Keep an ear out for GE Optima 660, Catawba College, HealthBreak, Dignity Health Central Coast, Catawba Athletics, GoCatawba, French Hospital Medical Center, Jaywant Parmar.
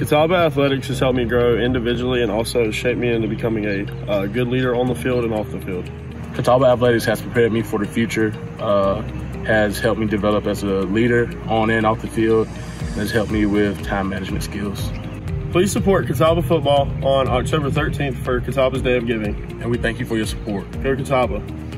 Catawba Athletics has helped me grow individually and also shaped me into becoming a good leader on the field and off the field. Catawba Athletics has prepared me for the future, has helped me develop as a leader on and off the field, and has helped me with time management skills. Please support Catawba football on October 13th for Catawba's Day of Giving. And we thank you for your support. Go Catawba.